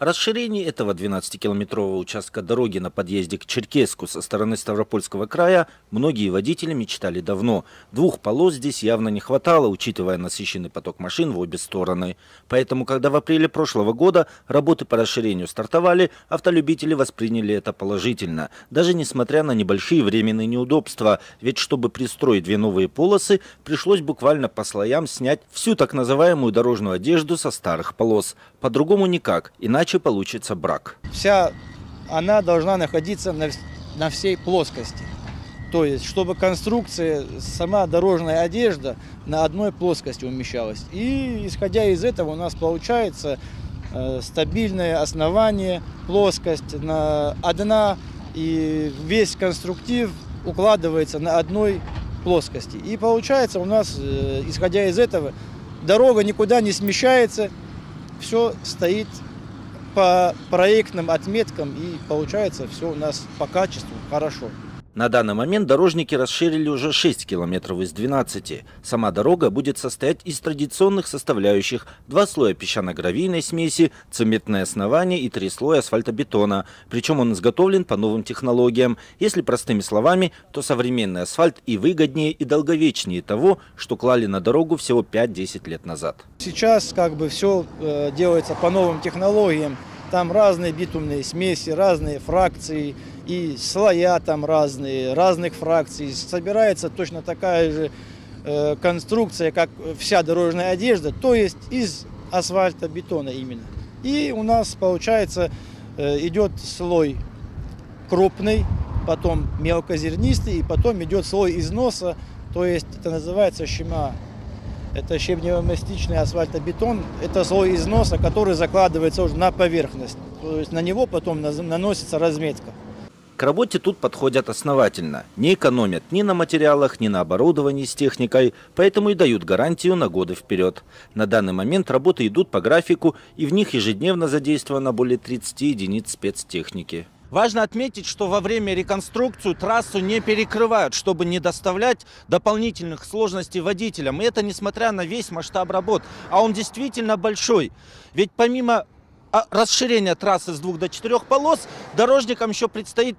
Расширение этого 12-километрового участка дороги на подъезде к Черкесску со стороны Ставропольского края многие водители мечтали давно. Двух полос здесь явно не хватало, учитывая насыщенный поток машин в обе стороны. Поэтому, когда в апреле прошлого года работы по расширению стартовали, автолюбители восприняли это положительно. Даже несмотря на небольшие временные неудобства. Ведь чтобы пристроить две новые полосы, пришлось буквально по слоям снять всю так называемую дорожную одежду со старых полос. По-другому никак, иначе получится брак. Вся она должна находиться на всей плоскости. То есть, чтобы конструкция, сама дорожная одежда на одной плоскости умещалась. И исходя из этого у нас получается стабильное основание, плоскость одна, и весь конструктив укладывается на одной плоскости. И получается у нас, исходя из этого, дорога никуда не смещается, все стоит по проектным отметкам, и получается все у нас по качеству хорошо. На данный момент дорожники расширили уже 6 километров из 12. Сама дорога будет состоять из традиционных составляющих: 2 слоя песчано-гравийной смеси, цементное основание и 3 слоя асфальтобетона. Причем он изготовлен по новым технологиям. Если простыми словами, то современный асфальт и выгоднее, и долговечнее того, что клали на дорогу всего 5-10 лет назад. Сейчас все делается по новым технологиям. Там разные битумные смеси, разные фракции и слоя там разных фракций. Собирается точно такая же конструкция, как вся дорожная одежда, то есть из асфальтобетона именно. И у нас получается идет слой крупный, потом мелкозернистый, и потом идет слой износа, то есть это называется щема. Это щебнево-мастичный асфальтобетон, это слой износа, который закладывается уже на поверхность. То есть на него потом наносится разметка. К работе тут подходят основательно. Не экономят ни на материалах, ни на оборудовании с техникой, поэтому и дают гарантию на годы вперед. На данный момент работы идут по графику, и в них ежедневно задействовано более 30 единиц спецтехники. Важно отметить, что во время реконструкции трассу не перекрывают, чтобы не доставлять дополнительных сложностей водителям. И это несмотря на весь масштаб работ. А он действительно большой. Ведь помимо расширения трассы с 2 до 4 полос, дорожникам еще предстоит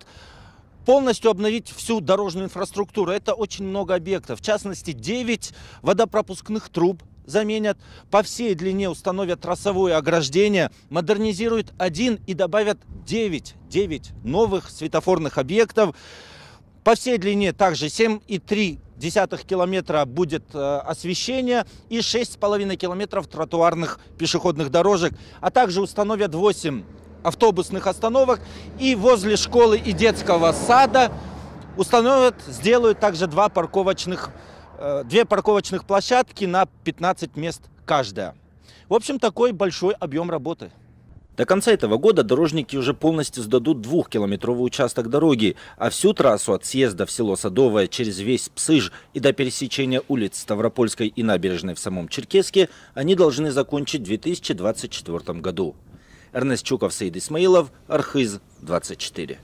полностью обновить всю дорожную инфраструктуру. Это очень много объектов. В частности, 9 водопропускных труб заменят. По всей длине установят трассовое ограждение. Модернизируют 1 и добавят 9 новых светофорных объектов. По всей длине также 7,3 километра будет освещение и 6,5 километров тротуарных пешеходных дорожек. А также установят 8 автобусных остановок, и возле школы и детского сада сделают также 2 парковочных площадки на 15 мест каждая. В общем, такой большой объем работы. До конца этого года дорожники уже полностью сдадут 2-километровый участок дороги, а всю трассу от съезда в село Садовое через весь Псыж и до пересечения улиц Ставропольской и Набережной в самом Черкесске они должны закончить в 2024 году. Эрнест Чуков, Саид Исмаилов, Архыз 24.